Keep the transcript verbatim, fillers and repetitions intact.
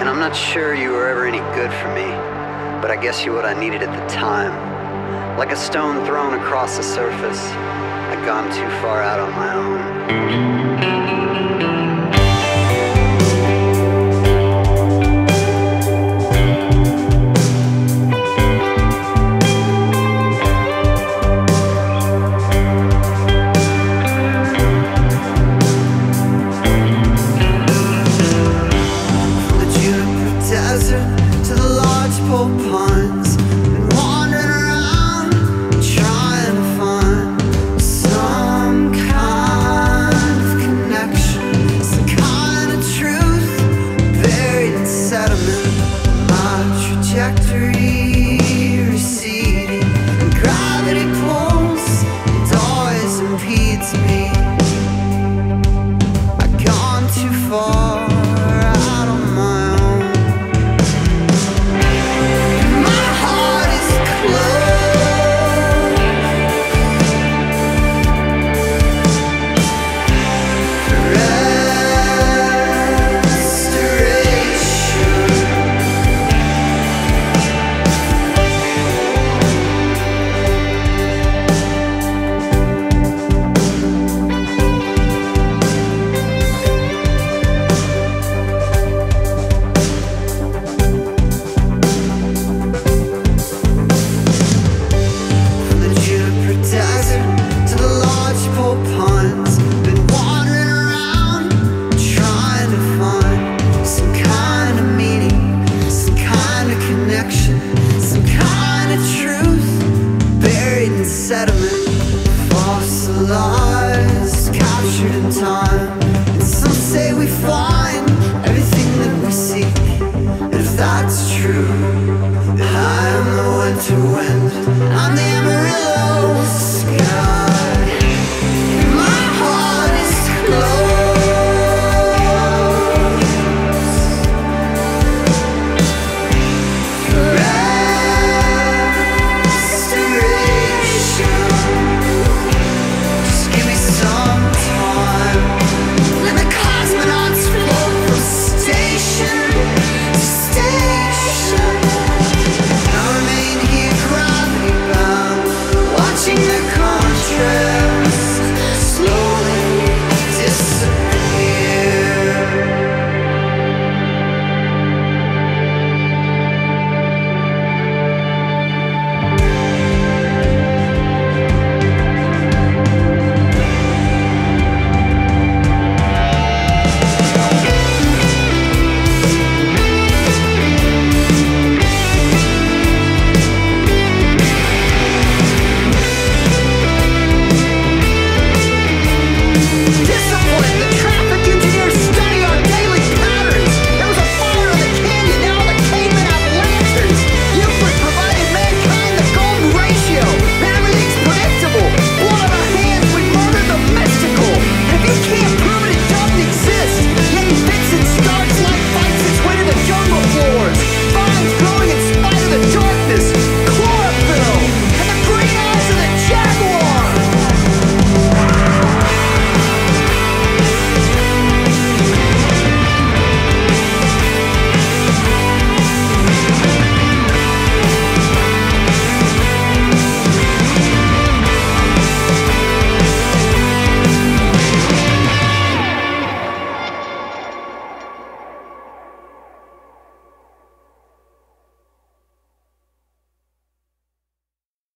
And I'm not sure you were ever any good for me, but I guess you're what I needed at the time. Like a stone thrown across the surface, I'd gone too far out on my own. False lies captured in time, and some say we fall.